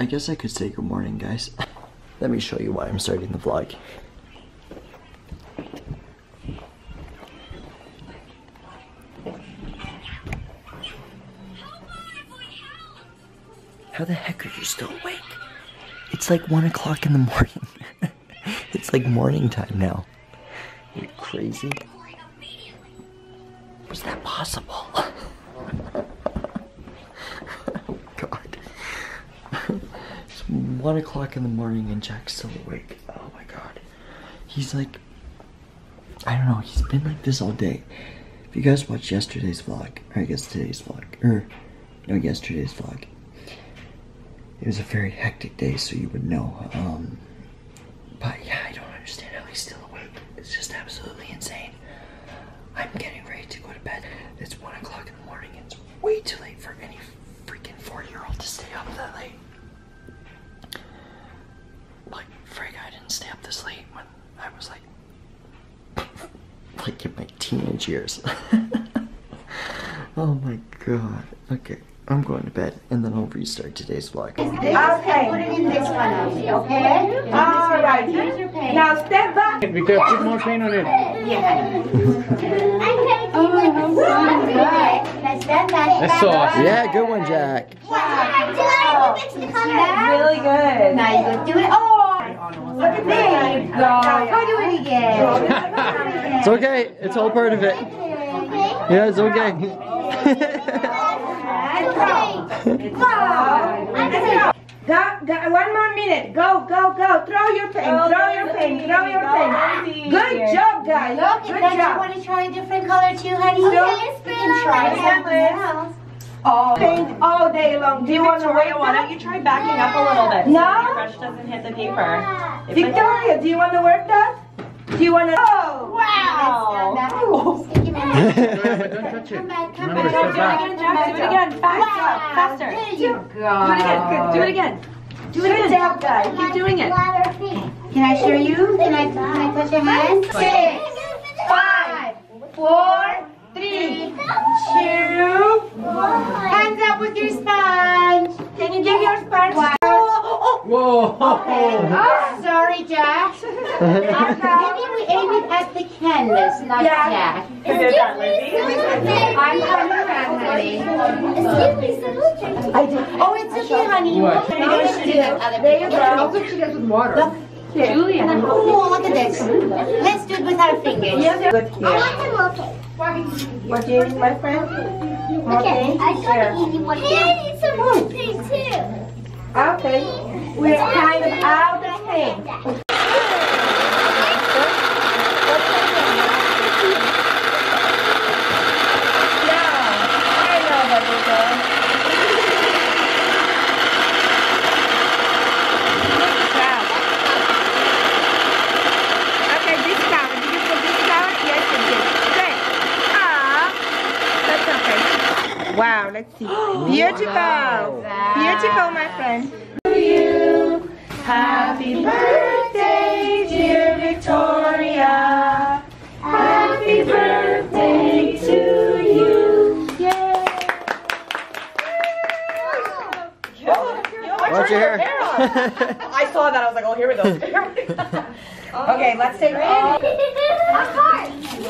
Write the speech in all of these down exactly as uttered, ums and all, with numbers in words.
I guess I could say good morning, guys. Let me show you why I'm starting the vlog. How the heck are you still awake? It's like one o'clock in the morning. It's like morning time now. Are you crazy? Was that possible? Oh God. It's one o'clock in the morning and Jack's still awake. Oh my God. He's like, I don't know, he's been like this all day. If you guys watched yesterday's vlog, or I guess today's vlog, or no, yesterday's vlog, it was a very hectic day, so you would know. Um, but yeah, I don't understand how he's still awake. It's just absolutely insane. I'm getting ready to go to bed. It's one o'clock in the morning. It's way too late for any freaking four-year-old to stay up that late. Like, frig, I didn't stay up this late when I was like, like in my teenage years. Oh my God. Okay. I'm going to bed, and then I'll restart today's vlog. Okay, put it in this one, okay? All right. Now step back. Because put more paint on it. Yeah. Oh, that's that's awesome. Yeah, good one, Jack. Wow. It's really good. Now you go do it. Oh, look at this. Go do it again. It's okay. It's all part of it. Yeah, it's okay. Wow. Go, go, one more minute. Go, go, go. Throw your pen. Oh, throw your pen. Throw your pen. Good job, guys. Look, good job. You want to try a different color too, honey? Okay, let's try something else. Oh, paint all day long. Do you want to wait? Why don't you try backing up a little bit? No. So the brush doesn't hit the paper. Victoria, do you want to work that? Do you want to? Oh, wow. Oh. Don't touch it. Come back, come back. Do it again, Jack. Do it again. Back up. Faster. There you go. Do it again. Do it again. Do it again. Good job, guys. Keep doing it. Can I show you? Can I, can I put your hands? Six, five, four, three, two. Hands up with your sponge. Can you give your sponge? Whoa! Okay. Oh, sorry, Jack. Maybe we aim it at the canvas, not Jack. Excuse me, I'm coming around, honey. Excuse me, I did. Oh, it's okay, honey. What? There you go. Look, she does with water. Look. Here. Julia. Oh, look at this. Let's do it with our fingers. Yes, look here. I want them okay. What do you need, my friend? Okay. I got an easy one. Hey, I need some more things, too. Okay. We're kind of out of paint. Okay, this color. Did you put this color? Yes, it did. Great. Ah, that's okay. Wow, let's see. Beautiful. Wow. Beautiful, my friend. Happy birthday, dear Victoria. Happy birthday to you. Yay! Watch your hair. I saw that. I was like, oh, here we go. Okay, let's take it.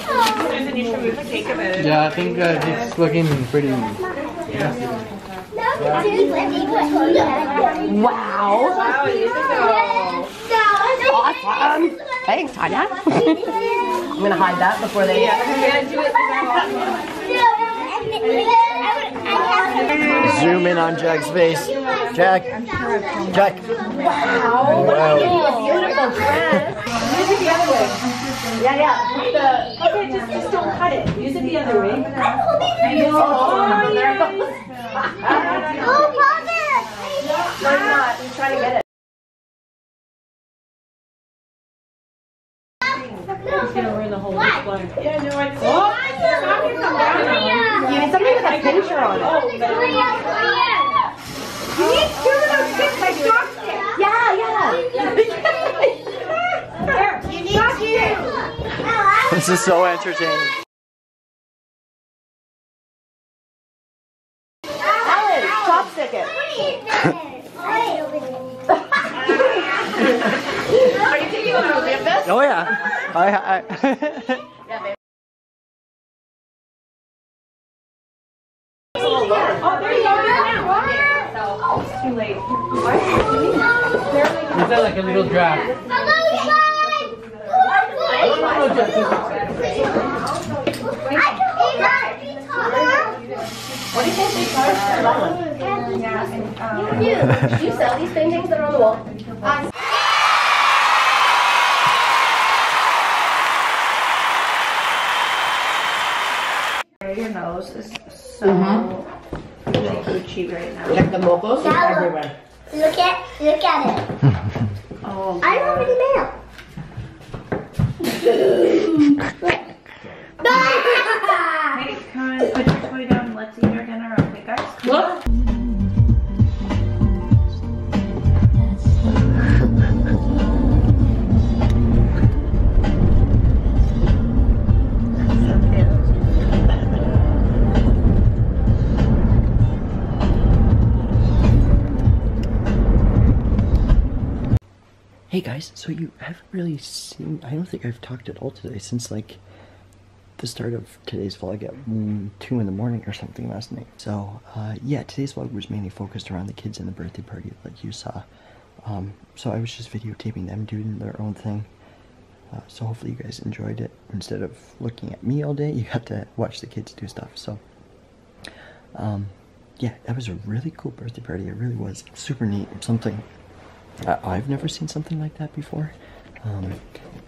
Oh. Susan, you should move the cake a bit. Yeah, I think uh, it's looking pretty. Yeah. Wow. Wow, awesome. Thanks, Tanya. I'm going to hide that before they... Zoom in on Jack's face. Jack. Jack. Wow. Wow. Beautiful dress. Use it the other way. Yeah, yeah. Okay, just, just don't cut it. Use it the other way. Oh, there it goes. Oh, Mama! Why not? I'm trying to get it. He's gonna ruin the whole display. Yeah, no, I. Oh! You need something with a picture on it. Oh, you need two of those kids like chopsticks. Yeah, yeah. You need two. This is so entertaining. Chopstick it. Oh yeah. I, I, I. Yeah, baby. Oh, there you go. Oh, it's too late. Is that like a little draft? What do you think these cars are on? Yeah, and um, do you sell these paintings that are on the wall? Um, Your nose is so mm-hmm. Gucci right now. Check the mocos yeah, everywhere. Look at, look at it. Oh, I don't really know. Hey, come on, put your toy down. Let's eat our dinner, okay, guys? Come on. Hey guys, so you haven't really seen, I don't think I've talked at all today since like the start of today's vlog at two in the morning or something last night. So uh, yeah, today's vlog was mainly focused around the kids and the birthday party like you saw. Um, so I was just videotaping them doing their own thing. Uh, so hopefully you guys enjoyed it. Instead of looking at me all day, you got to watch the kids do stuff. So um, yeah, that was a really cool birthday party. It really was super neat, something I've never seen something like that before. Um,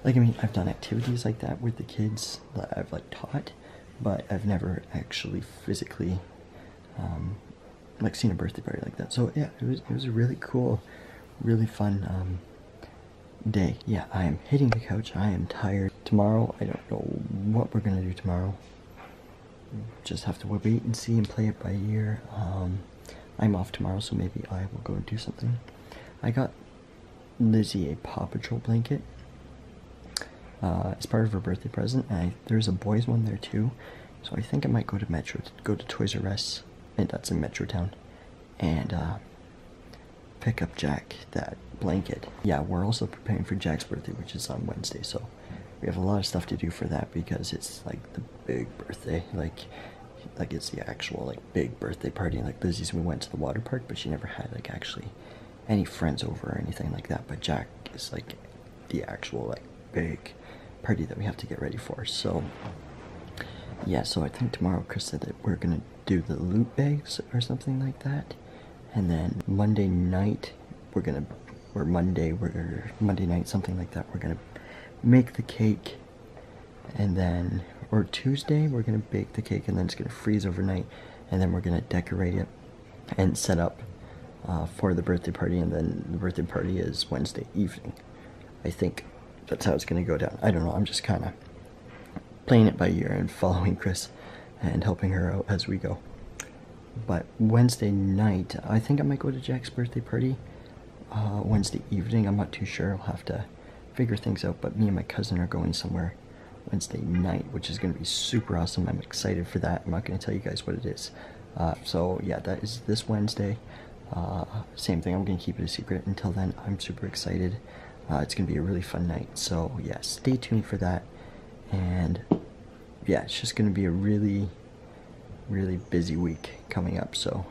like, I mean, I've done activities like that with the kids that I've, like, taught, but I've never actually physically, um, like, seen a birthday party like that. So, yeah, it was, it was a really cool, really fun, um, day. Yeah, I am hitting the couch. I am tired. Tomorrow, I don't know what we're gonna do tomorrow. Just have to wait and see and play it by ear. Um, I'm off tomorrow, so maybe I will go and do something. I got Lizzie a Paw Patrol blanket uh, as part of her birthday present, and I, there's a boys one there too, so I think I might go to Metro, go to Toys R Us, and that's in Metro Town, and uh, pick up Jack that blanket. Yeah, we're also preparing for Jack's birthday, which is on Wednesday, so we have a lot of stuff to do for that because it's like the big birthday, like like it's the actual like big birthday party. Like Lizzie's, we went to the water park, but she never had like actually any friends over or anything like that, but Jack is like the actual like big party that we have to get ready for. So yeah, so I think tomorrow Chris said that we're gonna do the loot bags or something like that, and then Monday night we're gonna or Monday we're Monday night something like that we're gonna make the cake, and then or Tuesday we're gonna bake the cake and then it's gonna freeze overnight, and then we're gonna decorate it and set up Uh, for the birthday party, and then the birthday party is Wednesday evening. I think that's how it's going to go down. I don't know, I'm just kind of playing it by ear and following Chris and helping her out as we go. But Wednesday night, I think I might go to Jack's birthday party uh, Wednesday evening. I'm not too sure, I'll have to figure things out, but me and my cousin are going somewhere Wednesday night, which is going to be super awesome. I'm excited for that. I'm not going to tell you guys what it is. Uh, so yeah, that is this Wednesday. Uh, same thing, I'm going to keep it a secret until then. I'm super excited. Uh, it's going to be a really fun night. So yeah, stay tuned for that. And yeah, it's just going to be a really, really busy week coming up. So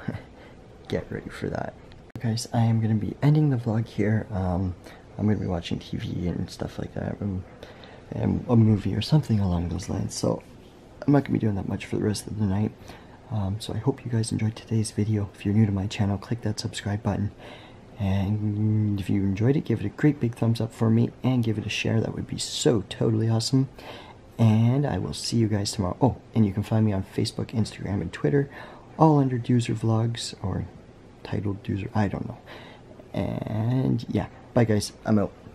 get ready for that. Guys, I am going to be ending the vlog here. Um, I'm going to be watching T V and stuff like that. And, and a movie or something along those lines. So I'm not going to be doing that much for the rest of the night. Um, so I hope you guys enjoyed today's video. If you're new to my channel, click that subscribe button. And if you enjoyed it, give it a great big thumbs up for me and give it a share. That would be so totally awesome. And I will see you guys tomorrow. Oh, and you can find me on Facebook, Instagram, and Twitter, all under Doozer Vlogs or titled Doozer. I don't know. And yeah, bye guys. I'm out.